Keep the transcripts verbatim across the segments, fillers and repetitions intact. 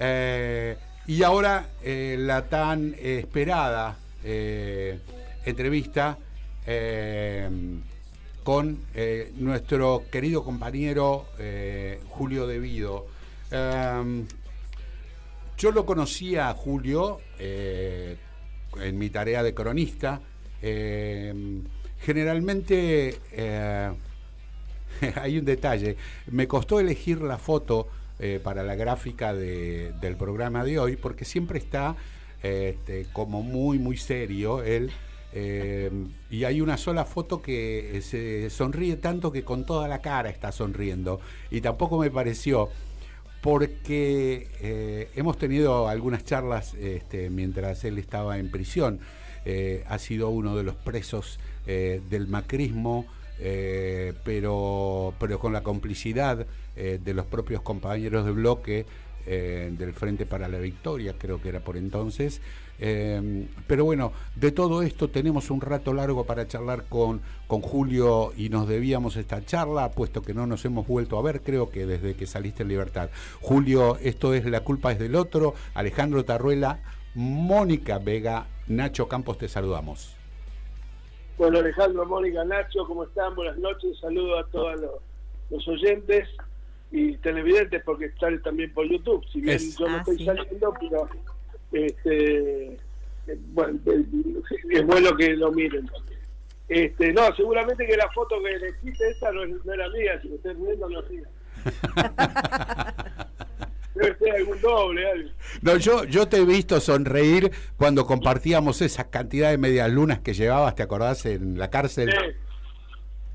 Eh, y ahora eh, la tan esperada eh, entrevista eh, con eh, nuestro querido compañero eh, Julio De Vido. Eh, yo lo conocí a Julio eh, en mi tarea de cronista. Eh, generalmente eh, hay un detalle, me costó elegir la foto eh, para la gráfica de, del programa de hoy, porque siempre está eh, este, como muy muy serio él, eh, y hay una sola foto que se sonríe tanto que con toda la cara está sonriendo, y tampoco me pareció, porque eh, hemos tenido algunas charlas este, mientras él estaba en prisión. Eh, ha sido uno de los presos eh, del macrismo, eh, pero, pero con la complicidad eh, de los propios compañeros de bloque eh, del Frente para la Victoria, creo que era por entonces. Eh, pero bueno, de todo esto tenemos un rato largo para charlar con, con Julio, y nos debíamos esta charla, puesto que no nos hemos vuelto a ver, creo que desde que saliste en libertad. Julio, esto es La Culpa es del Otro. Alejandro Tarruela, Mónica Vega, Nacho Campos, te saludamos. Bueno, Alejandro, Mónica, Nacho, ¿cómo están? Buenas noches, saludo a todos los, los oyentes y televidentes, porque sale también por YouTube. Si bien es, yo ah, no estoy sí. saliendo, pero este, bueno, es bueno que lo miren también. Este, no, seguramente que la foto que le hiciste esta no, no era mía, si me estás viendo no es mía. Algún doble, algo. No, yo, yo te he visto sonreír cuando compartíamos esa cantidad de medias lunas que llevabas, ¿te acordás? En la cárcel.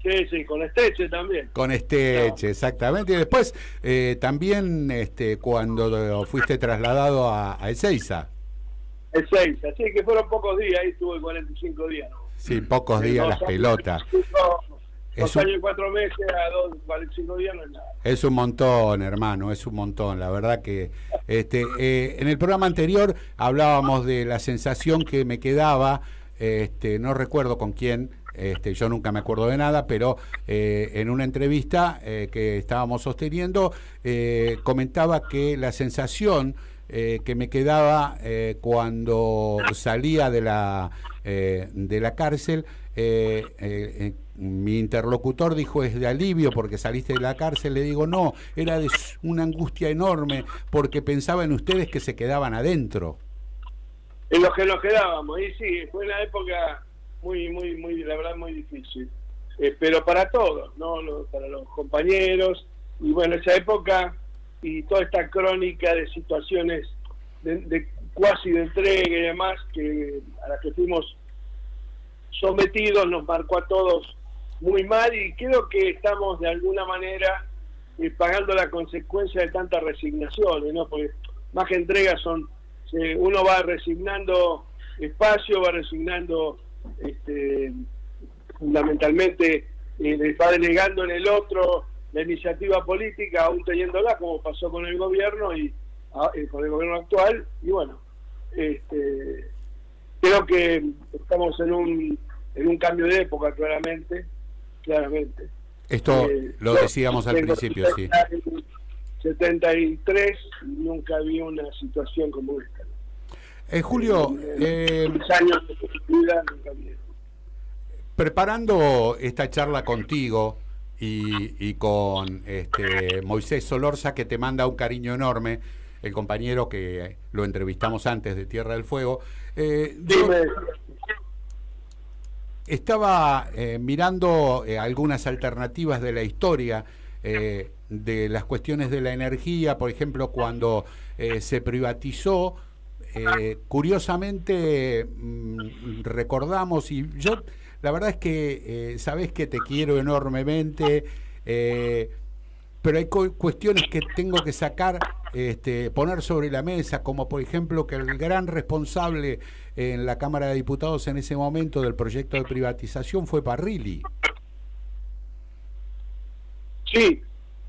Sí, sí, sí, con Esteche también. Con Esteche, no. Exactamente. Y después eh, también este, cuando fuiste trasladado a, a Ezeiza. Ezeiza, sí, que fueron pocos días, ahí estuve cuarenta y cinco días. ¿No? Sí, pocos sí, días las años, pelotas. No. Dos años y cuatro meses a dos, cinco días no es nada. Es un montón, hermano, es un montón. La verdad que este, eh, en el programa anterior hablábamos de la sensación que me quedaba, este, no recuerdo con quién, este, yo nunca me acuerdo de nada, pero eh, en una entrevista eh, que estábamos sosteniendo, eh, comentaba que la sensación eh, que me quedaba eh, cuando salía de la, eh, de la cárcel, eh, eh, mi interlocutor dijo, es de alivio porque saliste de la cárcel. Le digo, no, era de una angustia enorme porque pensaba en ustedes que se quedaban adentro. En los que nos quedábamos, y sí, fue una época muy, muy, muy, la verdad, muy difícil. Eh, pero para todos, ¿no? Lo, para los compañeros, y bueno, esa época y toda esta crónica de situaciones de, de cuasi de entrega y demás que, a las que fuimos sometidos, nos marcó a todos muy mal, y creo que estamos de alguna manera eh, pagando la consecuencia de tantas resignaciones, ¿no? Porque más que entregas son, eh, uno va resignando espacio, va resignando este, fundamentalmente, eh, va delegando en el otro la iniciativa política, aún teniéndola, como pasó con el gobierno y a, eh, con el gobierno actual, y bueno, este, creo que estamos en un, en un cambio de época, claramente. Claramente. Esto eh, lo decíamos al principio, sí. setenta y tres, nunca vi una situación como esta. Eh, Julio, eh, años de vida, nunca vi. Preparando esta charla contigo y, y con este, Moisés Solorza, que te manda un cariño enorme, el compañero que lo entrevistamos antes de Tierra del Fuego, eh, yo estaba eh, mirando eh, algunas alternativas de la historia, eh, de las cuestiones de la energía, por ejemplo, cuando eh, se privatizó, eh, curiosamente mm, recordamos, y yo la verdad es que eh, sabés que te quiero enormemente, eh, pero hay cuestiones que tengo que sacar, este, poner sobre la mesa, como por ejemplo que el gran responsable en la Cámara de Diputados en ese momento del proyecto de privatización fue Parrilli. Sí,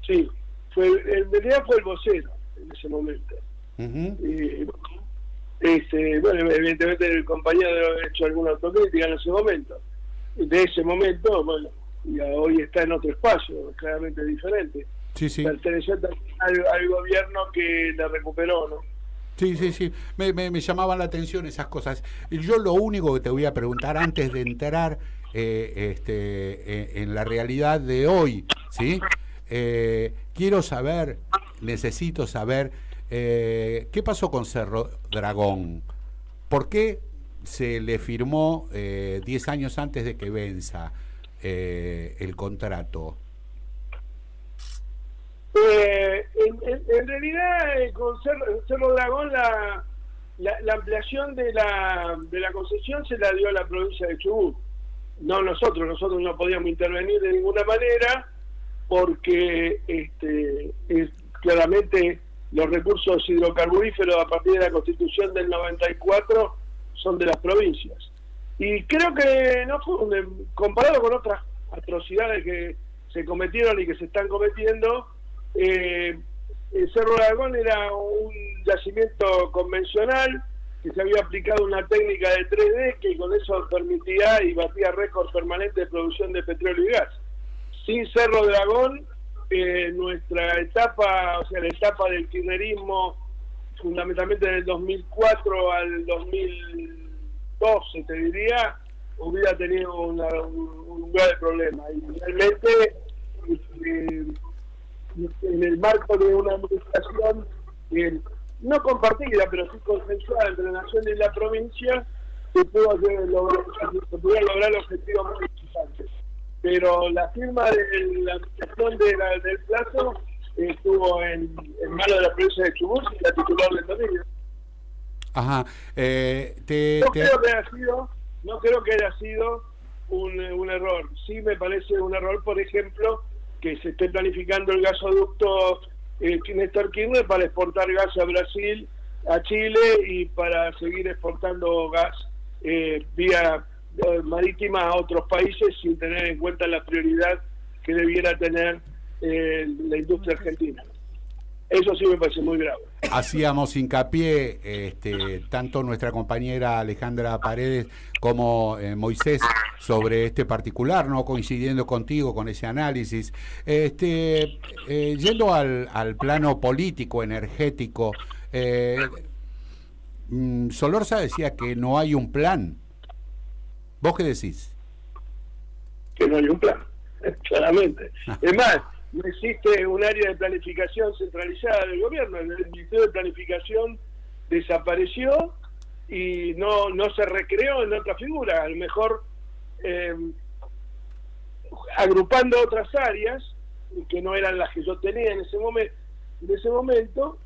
sí, fue, en realidad fue el vocero en ese momento. Uh-huh. eh, este, bueno, evidentemente el compañero ha hecho alguna autocrítica en ese momento, de ese momento, bueno, y hoy está en otro espacio claramente diferente. sí, sí. Perteneció al, al gobierno que la recuperó, ¿no? Sí, sí, sí. Me, me, me llamaban la atención esas cosas. Yo lo único que te voy a preguntar antes de entrar eh, este, eh, en la realidad de hoy, ¿sí? Eh, quiero saber, necesito saber, eh, ¿qué pasó con Cerro Dragón? ¿Por qué se le firmó diez eh, años antes de que venza eh, el contrato? Eh, en, en, en realidad eh, con Cerro, Cerro Dragón la, la, la ampliación de la, de la concesión se la dio a la provincia de Chubut, no nosotros, nosotros no podíamos intervenir de ninguna manera porque este, es, claramente los recursos hidrocarburíferos a partir de la Constitución del noventa y cuatro son de las provincias y creo que no fue un, comparado con otras atrocidades que se cometieron y que se están cometiendo. Eh, el Cerro Dragón era un yacimiento convencional que se había aplicado una técnica de tres D que con eso permitía y batía récord permanente de producción de petróleo y gas. Sin Cerro Dragón eh, nuestra etapa, o sea la etapa del kirchnerismo fundamentalmente del dos mil cuatro al dos mil doce te diría, hubiera tenido una, un, un grave problema y realmente eh, en el marco de una administración eh, no compartida, pero sí consensuada entre la nación y la provincia, se pudo lograr, lograr los objetivos más importantes. Pero la firma de la administración de la, del plazo eh, estuvo en, en manos de la provincia de Chubut y la titular del dominio. Ajá. Eh, te, no, te... Creo que haya sido, no creo que haya sido un, un error. Sí me parece un error, por ejemplo, que se esté planificando el gasoducto eh, Néstor Kirchner para exportar gas a Brasil, a Chile y para seguir exportando gas eh, vía eh, marítima a otros países sin tener en cuenta la prioridad que debiera tener eh, la industria argentina. Eso sí me parece muy grave. Hacíamos hincapié, este, tanto nuestra compañera Alejandra Paredes como eh, Moisés, sobre este particular, no coincidiendo contigo con ese análisis. Este, eh, yendo al, al plano político, energético, eh, Solorza decía que no hay un plan. ¿Vos qué decís? Que no hay un plan, claramente. Ah. Es más, no existe un área de planificación centralizada del gobierno. El Ministerio de Planificación desapareció y no, no se recreó en otra figura. A lo mejor eh, agrupando otras áreas que no eran las que yo tenía en ese, momen en ese momento,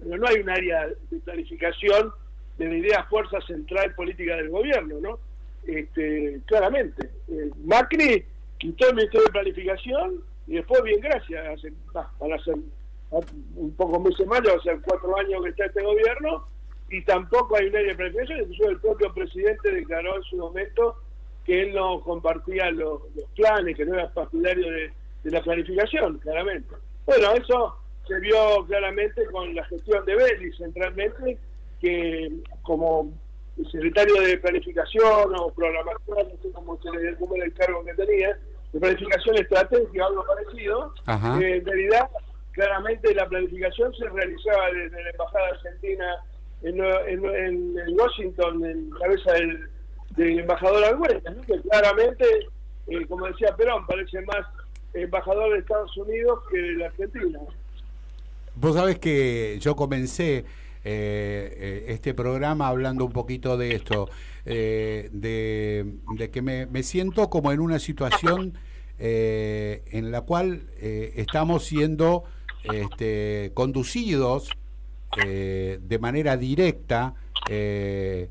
pero no hay un área de planificación de la idea fuerza central política del gobierno, ¿no? Este, claramente. Eh, Macri quitó el Ministerio de Planificación. Y después, bien, gracias, hace, ah, para hacer un poco meses más, hace cuatro años que está este gobierno, y tampoco hay un área de planificación. Incluso el propio presidente declaró en su momento que él no compartía los, los planes, que no era partidario de, de la planificación, claramente. Bueno, eso se vio claramente con la gestión de Beli, centralmente, que como secretario de planificación o programación, no sé cómo se le cómo era el cargo que tenía, de planificación estratégica, algo parecido. Eh, en realidad, claramente la planificación se realizaba desde la Embajada Argentina en, en, en, en Washington, en cabeza del, del embajador Albuena, ¿no? Que claramente, eh, como decía Perón, parece más embajador de Estados Unidos que de la Argentina. Vos sabés que yo comencé Eh, eh, este programa hablando un poquito de esto, eh, de, de que me, me siento como en una situación eh, en la cual eh, estamos siendo este, conducidos eh, de manera directa eh,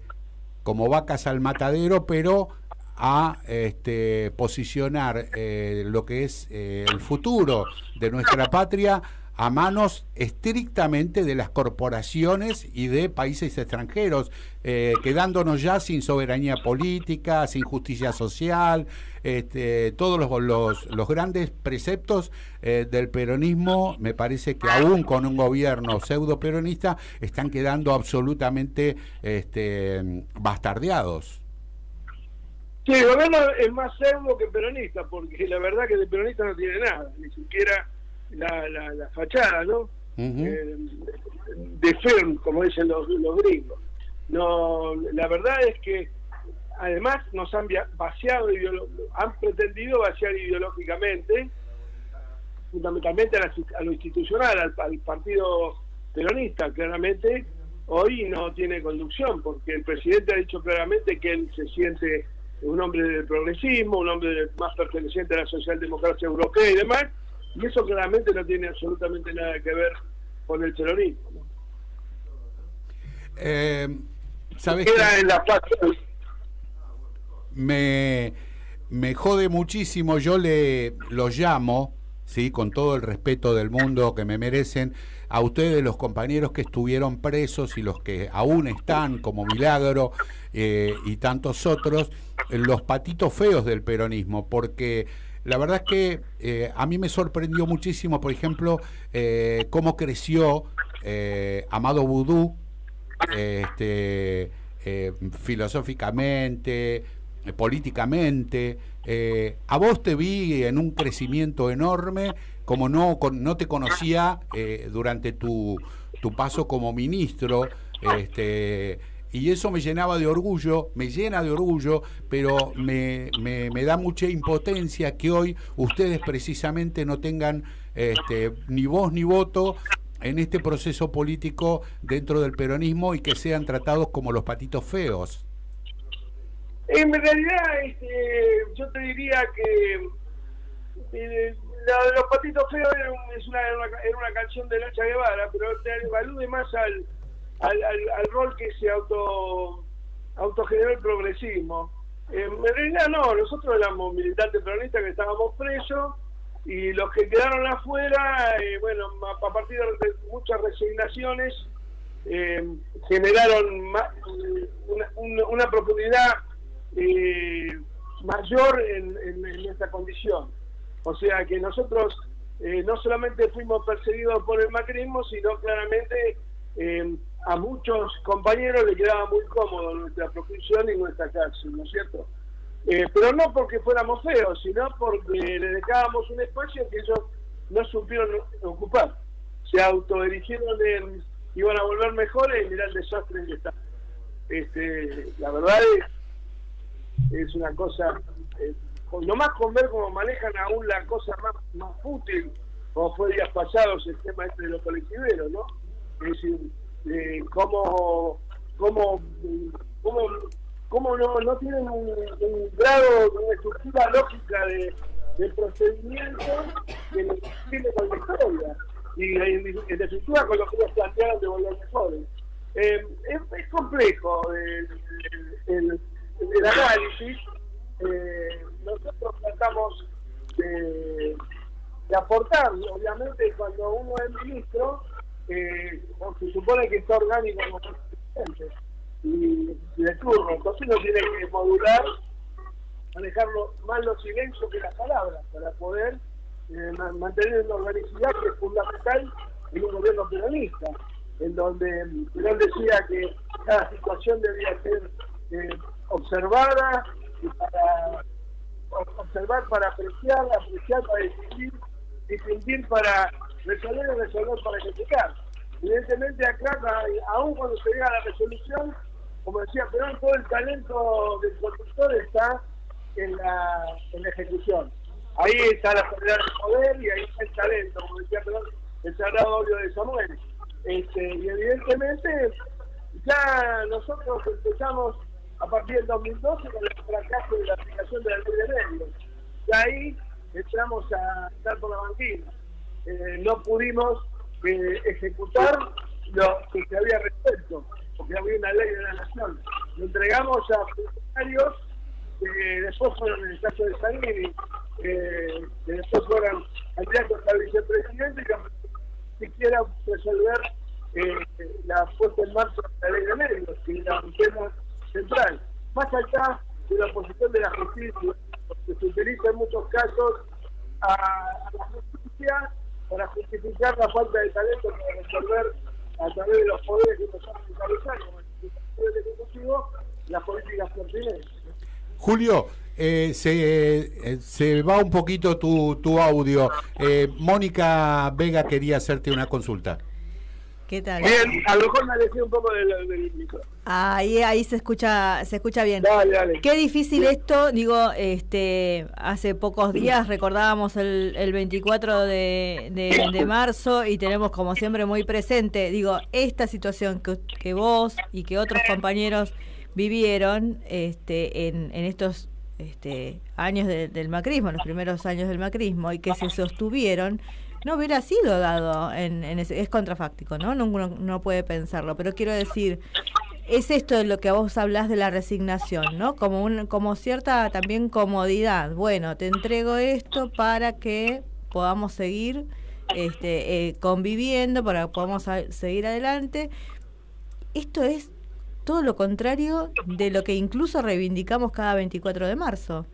como vacas al matadero, pero a este, posicionar eh, lo que es eh, el futuro de nuestra patria a manos estrictamente de las corporaciones y de países extranjeros, eh, quedándonos ya sin soberanía política, sin justicia social, este, todos los, los, los grandes preceptos eh, del peronismo. Me parece que aún con un gobierno pseudo-peronista están quedando absolutamente este, bastardeados. Sí, el gobierno es más pseudo que peronista, porque la verdad que de peronista no tiene nada, ni siquiera la, la, la fachada, ¿no? Uh-huh. eh, de film, como dicen los, los gringos. No, la verdad es que además nos han vaciado, han pretendido vaciar ideológicamente, fundamentalmente a, la, a lo institucional, al, al partido peronista. Claramente hoy no tiene conducción, porque el presidente ha dicho claramente que él se siente un hombre del progresismo, un hombre más perteneciente a la socialdemocracia europea y demás, y eso claramente no tiene absolutamente nada que ver con el peronismo, ¿no? Eh, ¿sabes queda que en la paz? Me, me jode muchísimo. Yo le los llamo, sí, con todo el respeto del mundo que me merecen, a ustedes, los compañeros que estuvieron presos y los que aún están, como Milagro eh, y tantos otros, los patitos feos del peronismo, porque la verdad es que eh, a mí me sorprendió muchísimo, por ejemplo, eh, cómo creció eh, Amado Boudou, este, eh, filosóficamente, eh, políticamente. Eh, a vos te vi en un crecimiento enorme, como no, con, no te conocía eh, durante tu, tu paso como ministro, este, y eso me llenaba de orgullo, me llena de orgullo, pero me, me, me da mucha impotencia que hoy ustedes precisamente no tengan este, ni voz ni voto en este proceso político dentro del peronismo y que sean tratados como los patitos feos. En realidad, este, yo te diría que eh, la de los patitos feos era, un, es una, era, una, era una canción de Lucha Guevara, pero te alude más al, al, al, al rol que se auto autogeneró el progresismo. Eh, en realidad no, nosotros éramos militantes peronistas que estábamos presos, y los que quedaron afuera, eh, bueno, a partir de muchas resignaciones, eh, generaron más, una, una, una profundidad eh, mayor en, en, en esta condición. O sea que nosotros eh, no solamente fuimos perseguidos por el macrismo, sino claramente eh, a muchos compañeros le quedaba muy cómodo nuestra proscripción y nuestra cárcel, ¿no es cierto? Eh, pero no porque fuéramos feos, sino porque le dejábamos un espacio que ellos no supieron ocupar. Se autoerigieron de iban a volver mejores y mirá el desastre que está. Este, la verdad es, es una cosa, eh, con, nomás con ver cómo manejan aún la cosa más, más útil, como fue días pasados el tema este de los colectiveros, ¿no? Es decir, eh, cómo, cómo, cómo cómo no, no tienen un, un grado, una estructura lógica de, de procedimiento que nos tiene con la historia y en, en definitiva con lo que nos plantearon de volver mejores. Eh, es, es complejo el, el, el análisis. Eh, nosotros tratamos de, de aportar, obviamente cuando uno es ministro, eh, se supone que está orgánico como presidente y de turno, entonces uno tiene que modular, manejar más los silencios que las palabras para poder eh, mantener una organicidad que es fundamental en un gobierno peronista, en donde Perón decía que cada situación debía ser eh, observada, y para observar para apreciar, apreciar para distinguir, distinguir para resolver, resolver para criticar. Evidentemente acá, aún cuando se llega a la resolución, como decía Perón, todo el talento del conductor está en la, en la ejecución. Ahí está la soledad del poder y ahí está el talento, como decía Perón, el sagrado obvio de Samuel. Este, y evidentemente ya nosotros empezamos a partir del dos mil doce con el fracaso de la aplicación de la ley de medios. Y ahí empezamos a estar por la banquina. Eh, no pudimos eh, ejecutar lo que se había resuelto, porque había una ley de la nación. Lo entregamos a funcionarios que después fueron, en el caso de Sanini, eh, que después fueron candidatos a vicepresidente, que siquiera resolver eh, la puesta en marcha de la ley de medios, que era un tema central. Más allá de la oposición de la justicia, que se utiliza en muchos casos a, a la justicia para justificar la falta de talento para resolver a través de los poderes que nos han fiscalizado, como el Ejecutivo, las políticas pertinentes. Julio, eh, se, eh, se va un poquito tu, tu audio. Eh, Mónica Vega quería hacerte una consulta. ¿Qué tal? Bien, a lo mejor me alejé un poco del, del micrófono. Ahí, ahí se escucha, se escucha bien. Dale, dale. Qué difícil bien. Esto, digo, este, hace pocos días recordábamos el, el veinticuatro de, de, de marzo y tenemos como siempre muy presente, digo, esta situación que, que vos y que otros compañeros vivieron este, en, en estos este, años de, del macrismo, los primeros años del macrismo y que se sostuvieron. No hubiera sido dado, en, en ese, es contrafáctico, ¿no? No, uno no puede pensarlo, pero quiero decir, es esto de lo que vos hablás de la resignación, ¿no? Como un, como cierta también comodidad. Bueno, te entrego esto para que podamos seguir este, eh, conviviendo, para que podamos seguir adelante. Esto es todo lo contrario de lo que incluso reivindicamos cada veinticuatro de marzo.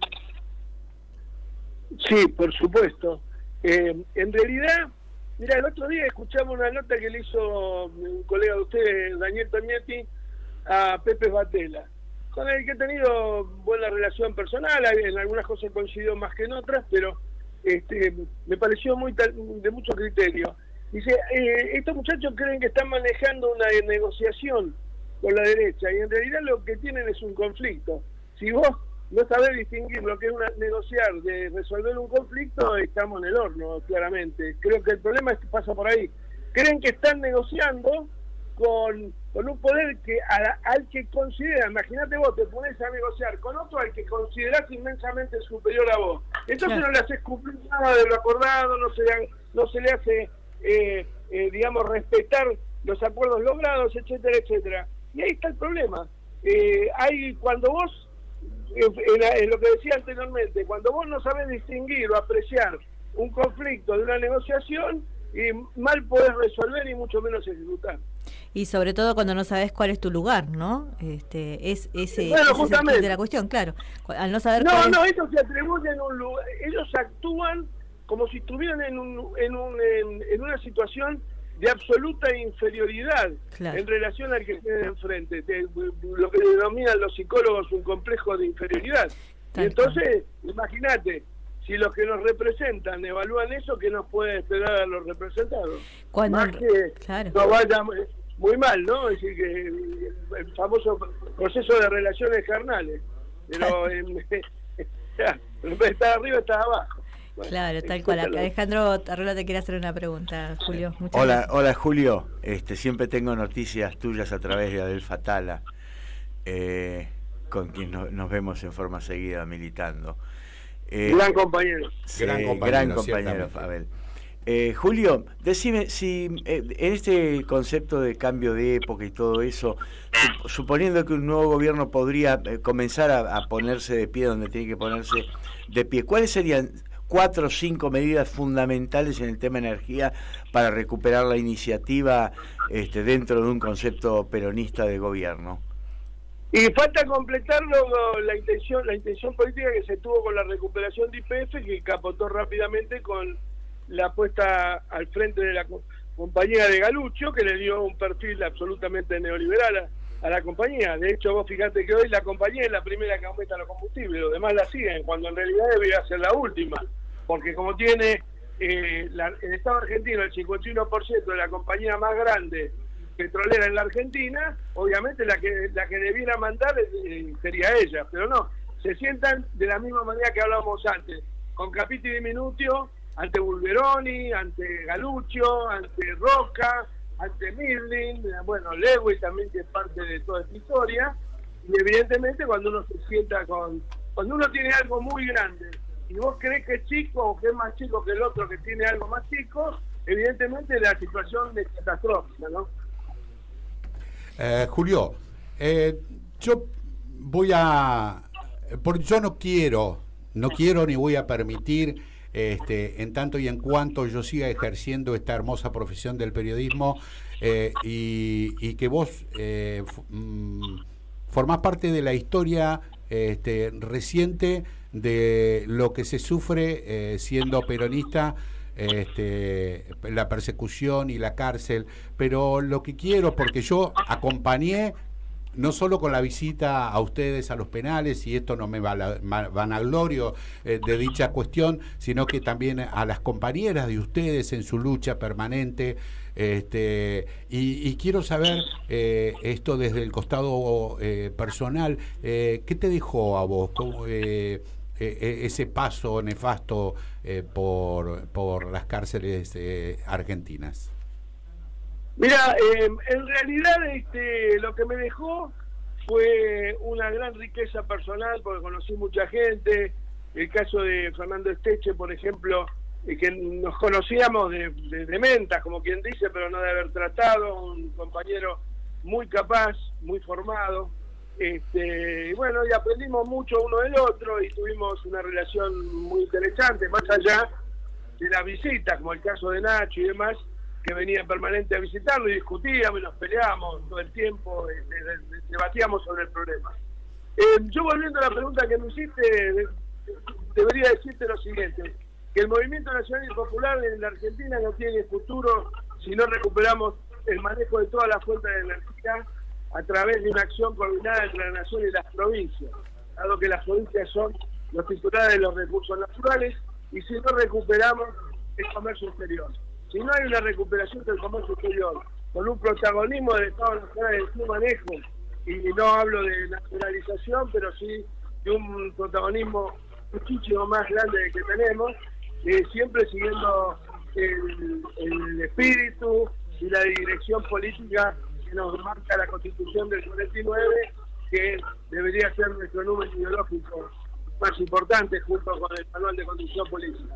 Sí, por supuesto. Eh, en realidad, mira, el otro día escuchamos una nota que le hizo un colega de ustedes, Daniel Tamietti, a Pepe Batela, con el que he tenido buena relación personal, en algunas cosas coincidió más que en otras, pero este, me pareció muy de mucho criterio. Dice, eh, estos muchachos creen que están manejando una negociación con la derecha, y en realidad lo que tienen es un conflicto. Si vos no saber distinguir lo que es una, negociar de resolver un conflicto, estamos en el horno, claramente. Creo que el problema es que pasa por ahí. Creen que están negociando con, con un poder que a, al que consideran, imagínate vos, te pones a negociar con otro al que considerás inmensamente superior a vos. Entonces no le haces cumplir nada de lo acordado, no se le, no se le hace, eh, eh, digamos, respetar los acuerdos logrados, etcétera, etcétera. Y ahí está el problema. Eh, hay, cuando vos En, en, en lo que decía anteriormente, cuando vos no sabés distinguir o apreciar un conflicto de una negociación, y mal podés resolver y mucho menos ejecutar. Y sobre todo cuando no sabés cuál es tu lugar, ¿no? Este, es ese, bueno, ese justamente. Es el de la cuestión, claro. Al no saber. No, cuál no, es... ellos se atribuyen un lugar, ellos actúan como si estuvieran en, un, en, un, en, en una situación de absoluta inferioridad, claro, en relación al que tiene enfrente, de, lo que denominan los psicólogos un complejo de inferioridad. Tal y entonces, imagínate, si los que nos representan evalúan eso, ¿qué nos puede esperar a los representados? Cuando, Más que claro. nos vaya muy mal, ¿no? Es decir, que el famoso proceso de relaciones carnales, pero estás arriba, estás abajo. Bueno, claro, tal cual. Alejandro Tarruela te quiere hacer una pregunta, Julio. Muchas hola, gracias. Hola Julio, este, siempre tengo noticias tuyas a través de Adel Fatala, eh, con quien no, nos vemos en forma seguida militando. Eh, gran compañero. Sí, gran compañero, gran compañero Fabel. Eh, Julio, decime si eh, en este concepto de cambio de época y todo eso, sup suponiendo que un nuevo gobierno podría eh, comenzar a, a ponerse de pie donde tiene que ponerse de pie, ¿cuáles serían cuatro o cinco medidas fundamentales en el tema energía para recuperar la iniciativa este, dentro de un concepto peronista de gobierno? Y falta completarlo la intención, la intención política que se tuvo con la recuperación de Y P F, que capotó rápidamente con la puesta al frente de la compañía de Galucho, que le dio un perfil absolutamente neoliberal a, a la compañía. De hecho, vos fijate que hoy la compañía es la primera que aumenta los combustibles, los demás la siguen, cuando en realidad debería ser la última, porque como tiene eh, la, el Estado argentino el cincuenta y uno por ciento de la compañía más grande petrolera en la Argentina, obviamente la que la que debiera mandar eh, sería ella, pero no, se sientan de la misma manera que hablábamos antes, con Capiti Diminutio, ante Bulberoni, ante Galucho, ante Roca, ante Milin, bueno, Lewis también, que es parte de toda esta historia, y evidentemente cuando uno se sienta con... Cuando uno tiene algo muy grande, y vos crees que es chico o que es más chico que el otro que tiene algo más chico, evidentemente la situación es catastrófica, ¿no? Eh, Julio, eh, yo voy a... Porque yo no quiero, no quiero ni voy a permitir... Este, en tanto y en cuanto yo siga ejerciendo esta hermosa profesión del periodismo eh, y, y que vos eh, mm, formás parte de la historia este, reciente de lo que se sufre eh, siendo peronista, este, la persecución y la cárcel, pero lo que quiero, porque yo acompañé no solo con la visita a ustedes a los penales, y esto no me vanaglorio eh, de dicha cuestión, sino que también a las compañeras de ustedes en su lucha permanente. Este, y, y quiero saber, eh, esto desde el costado eh, personal, eh, ¿qué te dejó a vos Cómo, eh, eh, ese paso nefasto eh, por, por las cárceles eh, argentinas? Mira, eh, en realidad este, lo que me dejó fue una gran riqueza personal, porque conocí mucha gente. El caso de Fernando Esteche, por ejemplo, eh, que nos conocíamos de, de, de mentas, como quien dice, pero no de haber tratado, un compañero muy capaz, muy formado. Este, y bueno, y aprendimos mucho uno del otro y tuvimos una relación muy interesante, más allá de las visitas, como el caso de Nacho y demás, que venía permanente a visitarlo y discutíamos y nos peleábamos todo el tiempo, debatíamos sobre el problema. Eh, yo, volviendo a la pregunta que me hiciste, debería decirte lo siguiente: que el movimiento nacional y popular en la Argentina no tiene futuro si no recuperamos el manejo de todas las fuentes de energía a través de una acción coordinada entre la nación y las provincias, dado que las provincias son los titulares de los recursos naturales, y si no recuperamos el comercio exterior. Si no hay una recuperación del comercio exterior, con un protagonismo del Estado Nacional en su manejo, y no hablo de nacionalización, pero sí de un protagonismo muchísimo más grande que tenemos, eh, siempre siguiendo el, el espíritu y la dirección política que nos marca la Constitución del cuarenta y nueve, que debería ser nuestro número ideológico más importante junto con el Manual de Constitución Política.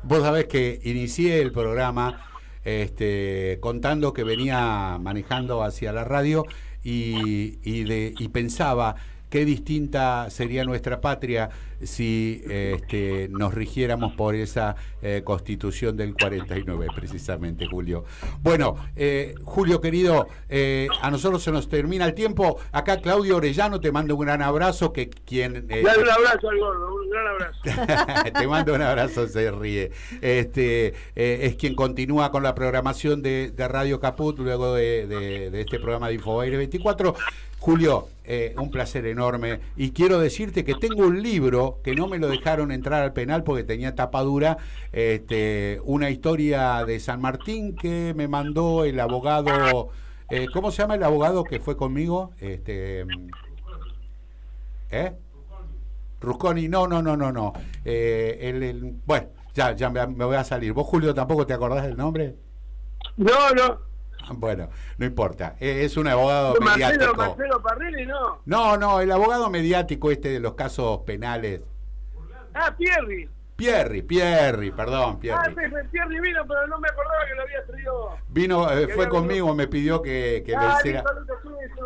Vos sabés que inicié el programa este, contando que venía manejando hacia la radio y, y, de, y pensaba qué distinta sería nuestra patria si este, nos rigiéramos por esa eh, Constitución del cuarenta y nueve, precisamente, Julio. Bueno, eh, Julio, querido, eh, a nosotros se nos termina el tiempo. Acá Claudio Orellano te mando un gran abrazo. Que quien, eh, un abrazo al gordo, un gran abrazo. Te mando un abrazo, se ríe. Este, eh, es quien continúa con la programación de, de Radio Caput, luego de, de, de este programa de Infobaires veinticuatro. Julio, eh, un placer enorme, y quiero decirte que tengo un libro que no me lo dejaron entrar al penal porque tenía tapa dura, este, una historia de San Martín que me mandó el abogado, eh, ¿cómo se llama el abogado que fue conmigo? Este, ¿eh? Rusconi, no, no, no, no, no. Eh, el, el, bueno, ya, ya me, me voy a salir. ¿Vos, Julio, tampoco te acordás del nombre? No, no. Bueno, no importa, es un abogado Marcelo, mediático. Marcelo Parrilli, no. No, no, el abogado mediático este de los casos penales. Ah, Pierri. Pierri, Pierri, perdón, Pierri. Ah, sí, Pierri vino, pero no me acordaba que lo había traído. Vino, eh, fue conmigo, vino. Me pidió que, que ah, le hiciera...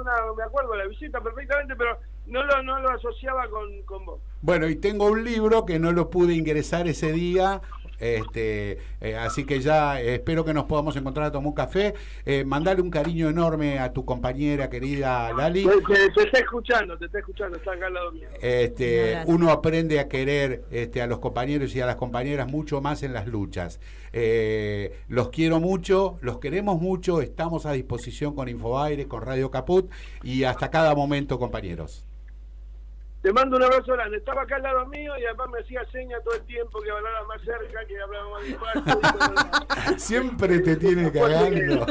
Una, me acuerdo la visita perfectamente, pero no lo, no lo asociaba con, con vos. Bueno, y tengo un libro que no lo pude ingresar ese día... Este, eh, así que ya espero que nos podamos encontrar a tomar un café. Eh, mandale un cariño enorme a tu compañera querida Lali. Te, te está escuchando, te está escuchando, está acá al lado mío. Este, uno aprende a querer este, a los compañeros y a las compañeras mucho más en las luchas. Eh, los quiero mucho, los queremos mucho, estamos a disposición con Infobaires, con Radio Caput y hasta cada momento, compañeros. Te mando un abrazo grande. Estaba acá al lado mío y además me hacía señas todo el tiempo que hablaba más cerca, que hablaba más despacio. Siempre te tiene cagando.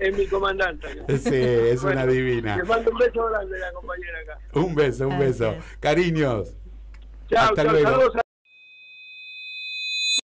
Es mi comandante acá. Sí, es bueno, una divina. Te mando un beso grande a la compañera acá. Un beso, un beso. Cariños. Chao, hasta chao, luego. Saludos a